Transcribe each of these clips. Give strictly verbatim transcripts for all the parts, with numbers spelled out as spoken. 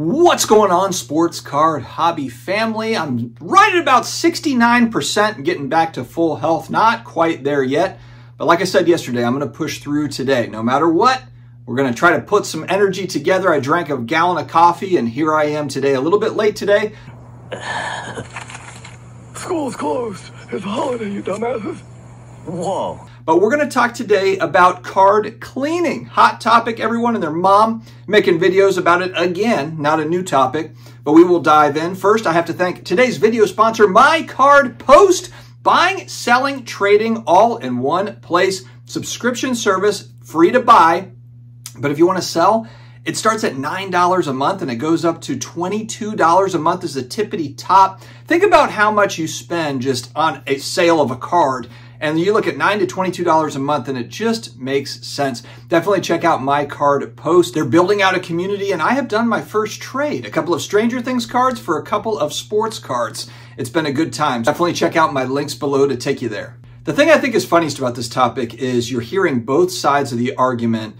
What's going on, sports card hobby family? I'm right at about sixty-nine percent and getting back to full health. Not quite there yet, but like I said yesterday, I'm going to push through today. No matter what, we're going to try to put some energy together. I drank a gallon of coffee, and here I am today, a little bit late today. School's closed. It's a holiday, you dumbasses. Whoa. But we're going to talk today about card cleaning. Hot topic, everyone and their mom making videos about it again. Not a new topic, but we will dive in. First, I have to thank today's video sponsor, My Card Post. Buying, selling, trading, all in one place. Subscription service, free to buy. But if you want to sell, it starts at nine dollars a month and it goes up to twenty-two dollars a month as the tippity top. Think about how much you spend just on a sale of a card. And you look at nine to twenty-two dollars a month, and it just makes sense. Definitely check out My Card Post. They're building out a community, and I have done my first trade. A couple of Stranger Things cards for a couple of sports cards. It's been a good time. Definitely check out my links below to take you there. The thing I think is funniest about this topic is you're hearing both sides of the argument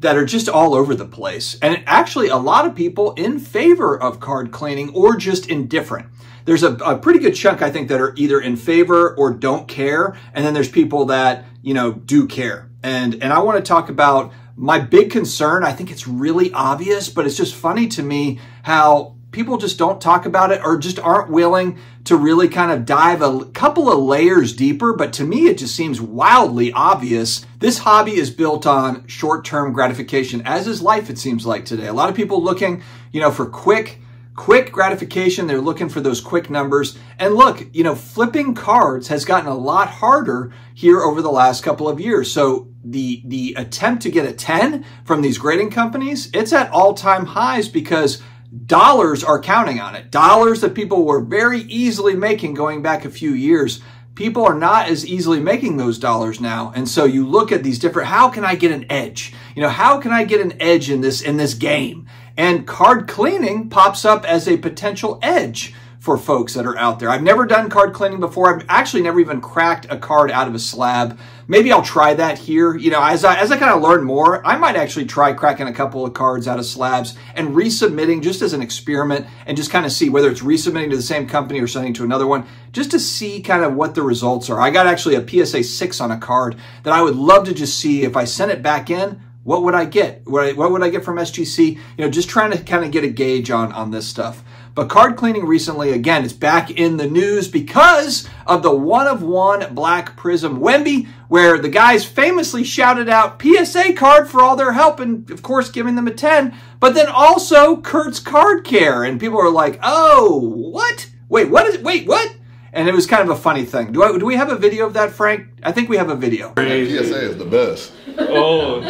that are just all over the place. And actually, a lot of people in favor of card cleaning or just indifferent. There's a, a pretty good chunk, I think, that are either in favor or don't care. And then there's people that, you know, do care. And, and I want to talk about my big concern. I think it's really obvious, but it's just funny to me how people just don't talk about it or just aren't willing to really kind of dive a couple of layers deeper. But to me, it just seems wildly obvious. This hobby is built on short-term gratification, as is life, it seems like today. A lot of people looking, you know, for quick Quick gratification. They're looking for those quick numbers. And look, you know, flipping cards has gotten a lot harder here over the last couple of years. So the, the attempt to get a ten from these grading companies, it's at all-time highs because dollars are counting on it. Dollars that people were very easily making going back a few years. People are not as easily making those dollars now. And so you look at these different, how can I get an edge? You know, how can I get an edge in this, in this game? And card cleaning pops up as a potential edge for folks that are out there. I've never done card cleaning before. I've actually never even cracked a card out of a slab. Maybe I'll try that here. You know, as I, as I kind of learn more, I might actually try cracking a couple of cards out of slabs and resubmitting just as an experiment and just kind of see whether it's resubmitting to the same company or sending to another one, just to see kind of what the results are. I got actually a P S A six on a card that I would love to just see if I sent it back in, what would I get? What, I, what would I get from S G C? You know, just trying to kind of get a gauge on, on this stuff. But card cleaning recently, again, it's back in the news because of the one-of-one Black Prism Wemby, where the guys famously shouted out P S A card for all their help and, of course, giving them a ten, but then also Kurt's Card Care. And people are like, oh, what? Wait, what is Wait, what? And it was kind of a funny thing. Do I? Do we have a video of that, Frank? I think we have a video. P S A is the best. Oh.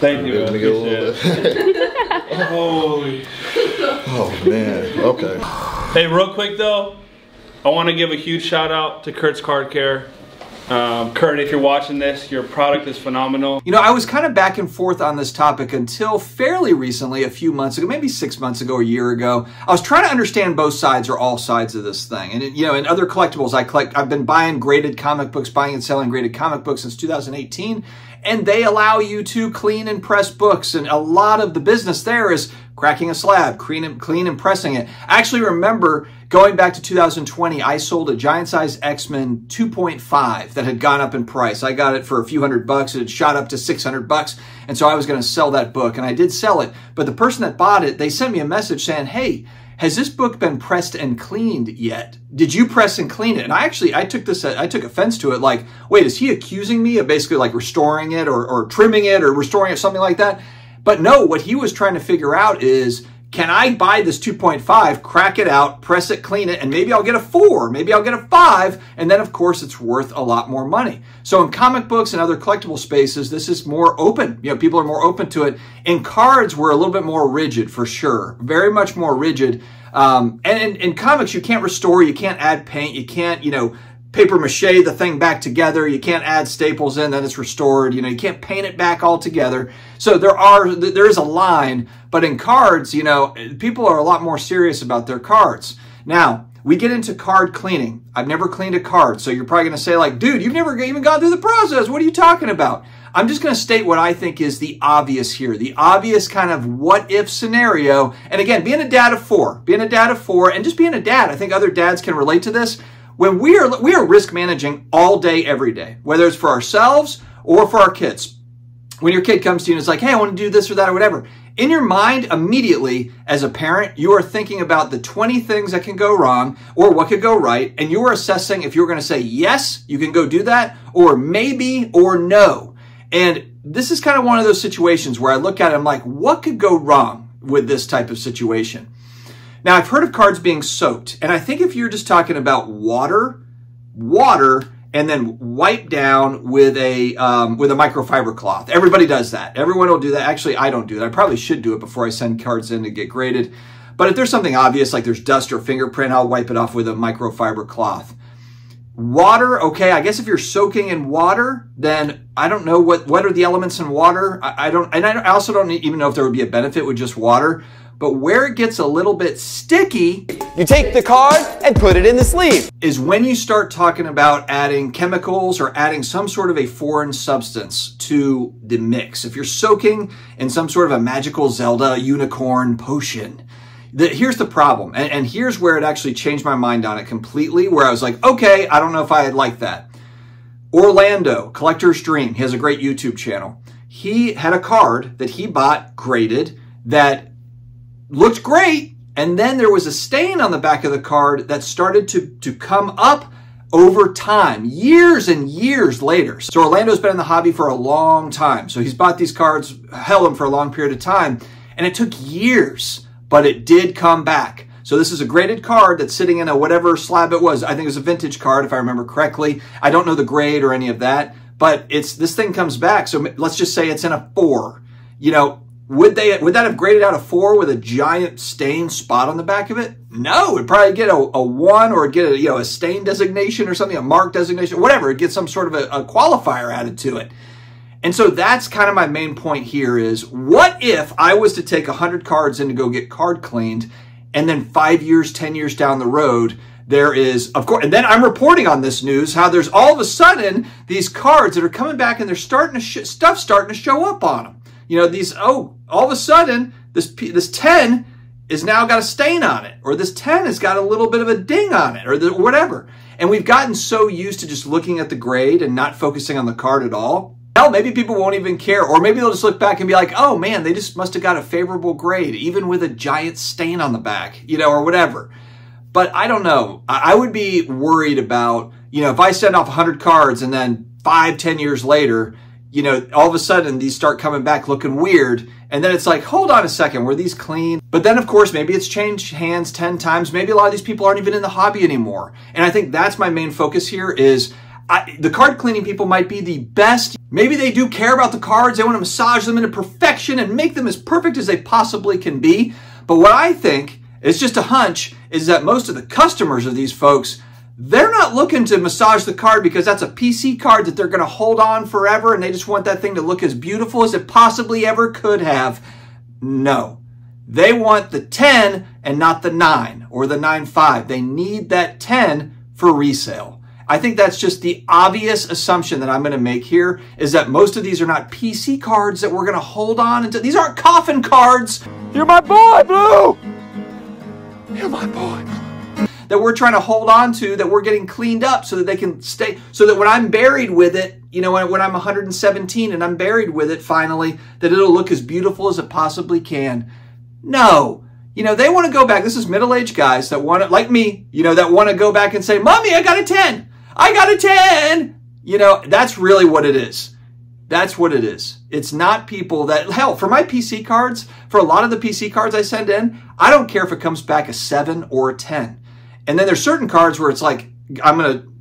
Thank you. Holy. Oh, man. Okay. Hey, real quick, though, I want to give a huge shout out to Kurt's Card Care. Um, Kurt, if you're watching this, your product is phenomenal. You know, I was kind of back and forth on this topic until fairly recently, a few months ago, maybe six months ago, a year ago. I was trying to understand both sides or all sides of this thing. And, you know, in other collectibles, I collect, I've been buying graded comic books, buying and selling graded comic books since two thousand eighteen. And they allow you to clean and press books. And a lot of the business there is cracking a slab, clean and, clean and pressing it. I actually remember going back to two thousand twenty, I sold a giant-sized X-Men two point five that had gone up in price. I got it for a few hundred bucks. It had shot up to six hundred bucks, and so I was going to sell that book, and I did sell it. But the person that bought it, they sent me a message saying, hey, has this book been pressed and cleaned yet? Did you press and clean it? And I actually, I took this, I took offense to it. Like, wait, is he accusing me of basically like restoring it or, or trimming it or restoring it, something like that? But no, what he was trying to figure out is, can I buy this two point five, crack it out, press it, clean it, and maybe I'll get a four, maybe I'll get a five, and then of course it's worth a lot more money. So in comic books and other collectible spaces, this is more open. You know, people are more open to it. In cards, we're a little bit more rigid for sure, very much more rigid. Um, and in, in comics, you can't restore, you can't add paint, you can't, you know, paper mache the thing back together. You can't add staples in, then it's restored. You know, you can't paint it back all together. So there are, there is a line, but in cards, you know, people are a lot more serious about their cards. Now, We get into card cleaning. I've never cleaned a card. So you're probably going to say like, dude, you've never even gone through the process. What are you talking about? I'm just going to state what I think is the obvious here, the obvious kind of what if scenario. And again, being a dad of four, being a dad of four and just being a dad, I think other dads can relate to this. When we are, we are risk managing all day, every day, whether it's for ourselves or for our kids. When your kid comes to you and is like, hey, I want to do this or that or whatever. In your mind, immediately, as a parent, you are thinking about the twenty things that can go wrong or what could go right, and you are assessing if you're going to say, yes, you can go do that, or maybe, or no. And this is kind of one of those situations where I look at it, I'm like, what could go wrong with this type of situation? Now, I've heard of cards being soaked, and I think if you're just talking about water, water, and then wipe down with a um, with a microfiber cloth. Everybody does that. Everyone will do that. Actually, I don't do that. I probably should do it before I send cards in to get graded. But if there's something obvious, like there's dust or fingerprint, I'll wipe it off with a microfiber cloth. Water, okay, I guess if you're soaking in water, then I don't know what, what are the elements in water. I, I don't, and I also don't even know if there would be a benefit with just water. But where it gets a little bit sticky, you take the card and put it in the sleeve, is when you start talking about adding chemicals or adding some sort of a foreign substance to the mix. If you're soaking in some sort of a magical Zelda unicorn potion, the, here's the problem. And, and here's where it actually changed my mind on it completely, where I was like, okay, I don't know if I like that. Orlando, Collector's Dream, he has a great YouTube channel. He had a card that he bought graded that looked great, and then there was a stain on the back of the card that started to, to come up over time, years and years later. So Orlando's been in the hobby for a long time. So he's bought these cards, held them for a long period of time, and it took years, but it did come back. So this is a graded card that's sitting in a whatever slab it was. I think it was a vintage card, if I remember correctly. I don't know the grade or any of that, but it's this thing comes back. So let's just say it's in a four, you know, Would they would that have graded out a four with a giant stain spot on the back of it? No, it'd probably get a, a one or get a, you know, a stain designation or something, a mark designation, whatever. It gets some sort of a, a qualifier added to it. And so that's kind of my main point here is, what if I was to take one hundred cards in to go get card cleaned, and then five years, ten years down the road, there is, of course, and then I'm reporting on this news, how there's all of a sudden these cards that are coming back and they're starting to sh- stuff starting to show up on them. You know, these, oh, all of a sudden, this this ten is now got a stain on it, or this ten has got a little bit of a ding on it, or the, whatever. And we've gotten so used to just looking at the grade and not focusing on the card at all. Hell, maybe people won't even care, or maybe they'll just look back and be like, oh, man, they just must have got a favorable grade, even with a giant stain on the back, you know, or whatever. But I don't know. I would be worried about, you know, if I send off one hundred cards and then five, ten years later, you know, all of a sudden these start coming back looking weird. And then it's like, hold on a second, were these clean? But then of course, maybe it's changed hands ten times. Maybe a lot of these people aren't even in the hobby anymore. And I think that's my main focus here is I, the card cleaning people might be the best. Maybe they do care about the cards. They want to massage them into perfection and make them as perfect as they possibly can be. But what I think, it's just a hunch, is that most of the customers of these folks, they're not looking to massage the card because that's a P C card that they're going to hold on forever and they just want that thing to look as beautiful as it possibly ever could have. No. They want the ten and not the nine or the nine five. They need that ten for resale. I think that's just the obvious assumption that I'm going to make here is that most of these are not P C cards that we're going to hold on until. These aren't coffin cards. You're my boy, Blue! You're my boy, Blue. That we're trying to hold on to, that we're getting cleaned up so that they can stay, so that when I'm buried with it, you know, when I'm one hundred seventeen and I'm buried with it finally, that it'll look as beautiful as it possibly can. No. You know, they want to go back. This is middle-aged guys that want to, like me, you know, that want to go back and say, Mommy, I got a ten. I got a ten. You know, that's really what it is. That's what it is. It's not people that, hell, for my P C cards, for a lot of the P C cards I send in, I don't care if it comes back a seven or a ten. And then there's certain cards where it's like, I'm going to,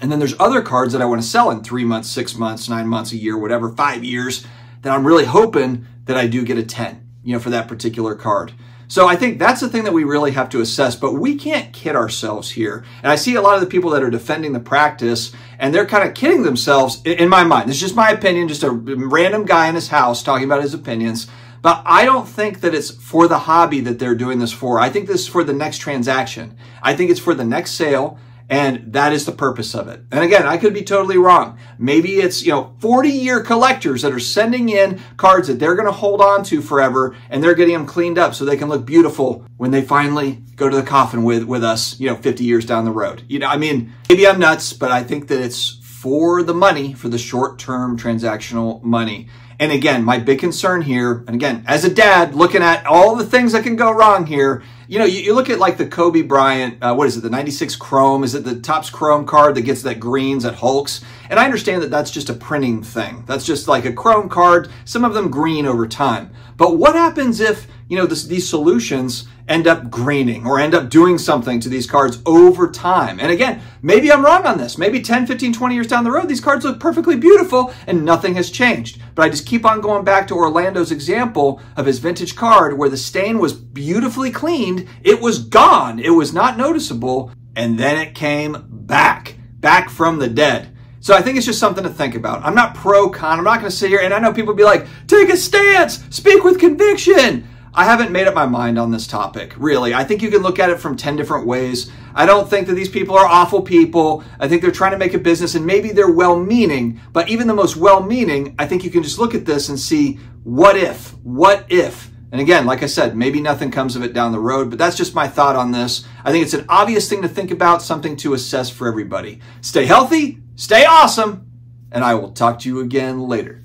and then there's other cards that I want to sell in three months, six months, nine months, a year, whatever, five years, that I'm really hoping that I do get a ten, you know, for that particular card. So I think that's the thing that we really have to assess, but we can't kid ourselves here. And I see a lot of the people that are defending the practice and they're kind of kidding themselves in my mind. It's just my opinion, just a random guy in his house talking about his opinions. But I don't think that it's for the hobby that they're doing this for. I think this is for the next transaction. I think it's for the next sale, and that is the purpose of it. And again, I could be totally wrong. Maybe it's, you know, forty-year collectors that are sending in cards that they're going to hold on to forever, and they're getting them cleaned up so they can look beautiful when they finally go to the coffin with, with us, you know, fifty years down the road. You know, I mean, maybe I'm nuts, but I think that it's for the money, for the short-term transactional money. And again, my big concern here, and again, as a dad, looking at all the things that can go wrong here, you know, you, you look at like the Kobe Bryant, uh, what is it, the ninety-six Chrome? Is it the Topps Chrome card that gets that greens, that hulks? And I understand that that's just a printing thing. That's just like a Chrome card, some of them green over time. But what happens if, you know, this, these solutions end up greening or end up doing something to these cards over time? And again, maybe I'm wrong on this. Maybe ten, fifteen, twenty years down the road, these cards look perfectly beautiful and nothing has changed. But I just keep on going back to Orlando's example of his vintage card where the stain was beautifully cleaned. It was gone. It was not noticeable. And then it came back, back from the dead. So I think it's just something to think about. I'm not pro, con. I'm not going to sit here. And I know people be like, take a stance, speak with conviction. I haven't made up my mind on this topic, really. I think you can look at it from ten different ways. I don't think that these people are awful people. I think they're trying to make a business, and maybe they're well-meaning, but even the most well-meaning, I think you can just look at this and see, what if, what if? And again, like I said, maybe nothing comes of it down the road, but that's just my thought on this. I think it's an obvious thing to think about, something to assess for everybody. Stay healthy, stay awesome, and I will talk to you again later.